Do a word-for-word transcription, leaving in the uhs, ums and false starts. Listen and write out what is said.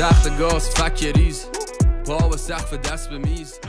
Sachte Ghost, fuck your ease. Paul was sacht für das bemies.